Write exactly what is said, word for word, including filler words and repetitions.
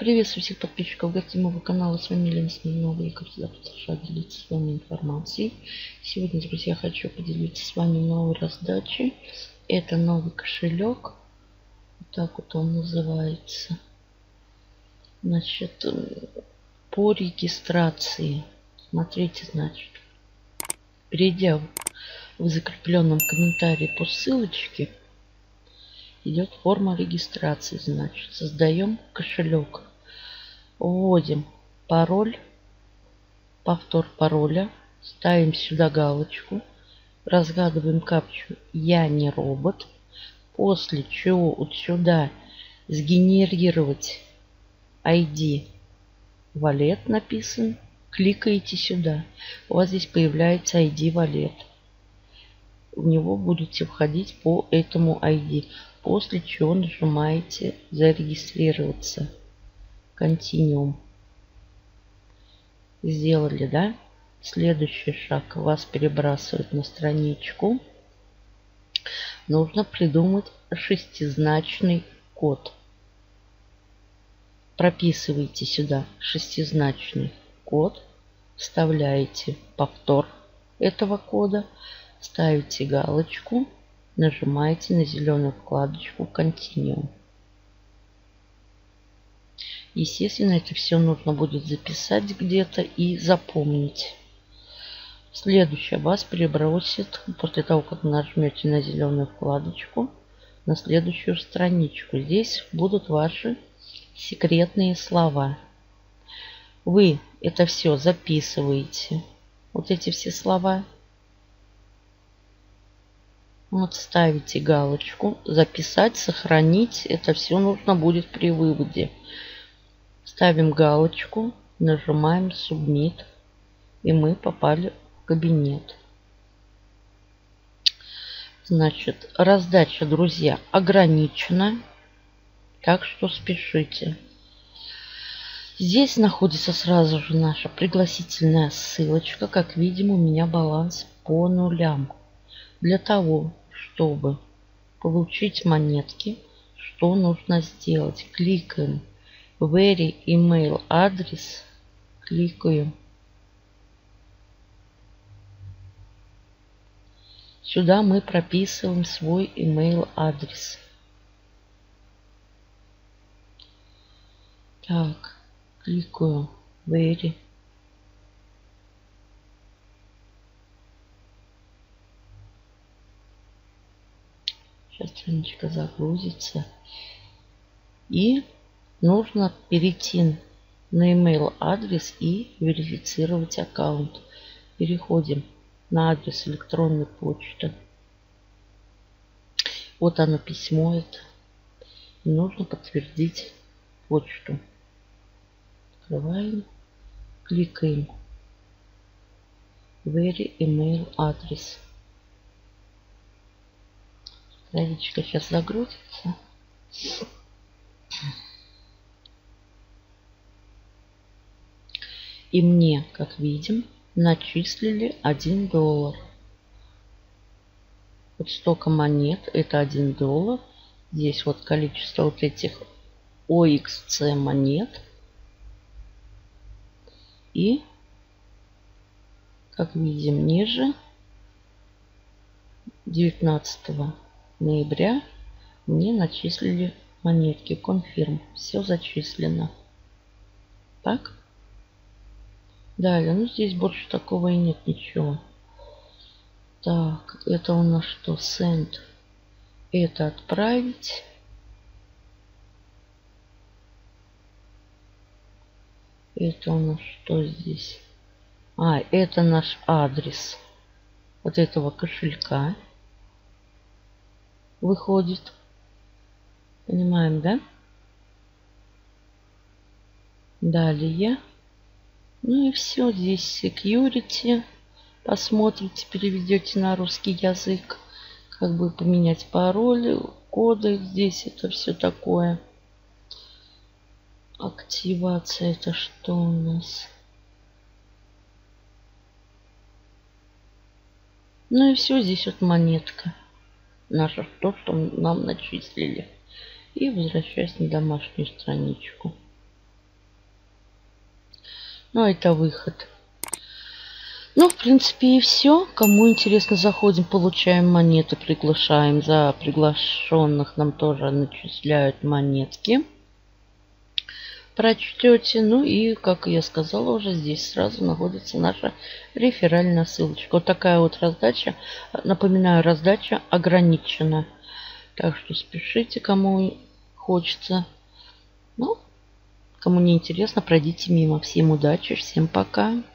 Приветствую всех подписчиков гостевого канала. С вами Елена Смирнова. Я, как всегда, продолжаю делиться с вами информацией. Сегодня, друзья, хочу поделиться с вами новой раздачей. Это новый кошелек. Вот так вот он называется. Значит, по регистрации. Смотрите, значит. Перейдя в закрепленном комментарии по ссылочке, идет форма регистрации. Значит, создаем кошелек. Вводим пароль, повтор пароля. Ставим сюда галочку. Разгадываем капчу «Я не робот». После чего вот сюда сгенерировать ай ди Wallet написан. Кликаете сюда. У вас здесь появляется ай ди Wallet. В него будете входить по этому ай ди. После чего нажимаете «Зарегистрироваться». Continuum. Сделали, да? Следующий шаг. Вас перебрасывают на страничку. Нужно придумать шестизначный код. Прописываете сюда шестизначный код. Вставляете повтор этого кода. Ставите галочку. Нажимаете на зеленую вкладочку «Continuum». Естественно, это все нужно будет записать где-то и запомнить. Следующее вас перебросит, после того, как нажмете на зеленую вкладочку, на следующую страничку. Здесь будут ваши секретные слова. Вы это все записываете. Вот эти все слова. Вот ставите галочку «Записать», «Сохранить». Это все нужно будет при выводе. Ставим галочку, нажимаем «Submit». И мы попали в кабинет. Значит, раздача, друзья, ограничена. Так что спешите. Здесь находится сразу же наша пригласительная ссылочка. Как видим, у меня баланс по нулям. Для того, чтобы получить монетки, что нужно сделать? Кликаем Vary Email Address. Кликаем. Сюда мы прописываем свой email адрес. Так, кликаю Vary. Сейчас страничка загрузится. И нужно перейти на email адрес и верифицировать аккаунт. Переходим на адрес электронной почты. Вот оно, письмо это. И нужно подтвердить почту. Открываем. Кликаем Vary email адрес. Страничка сейчас загрузится. И мне, как видим, начислили один доллар. Вот столько монет. Это один доллар. Здесь вот количество вот этих о икс си монет. И, как видим, ниже девятнадцатого ноября мне начислили монетки. Конфирм. Все зачислено. Так. Далее. Ну, здесь больше такого и нет ничего. Так. Это у нас что? Send. Это отправить. Это у нас что здесь? А, это наш адрес вот этого кошелька. Выходит. Понимаем, да? Далее. Ну и все. Здесь security. Посмотрите, переведете на русский язык. Как бы поменять пароли, коды. Здесь это все такое. Активация. Это что у нас? Ну и все. Здесь вот монетка. Наше то, что нам начислили. И возвращаюсь на домашнюю страничку. Но это выход. Ну, в принципе, и все. Кому интересно, заходим, получаем монеты, приглашаем. За приглашенных нам тоже начисляют монетки. Прочтете. Ну и, как я сказала, уже здесь сразу находится наша реферальная ссылочка. Вот такая вот раздача. Напоминаю, раздача ограничена. Так что спешите, кому хочется. Ну, кому не интересно, пройдите мимо. Всем удачи, всем пока.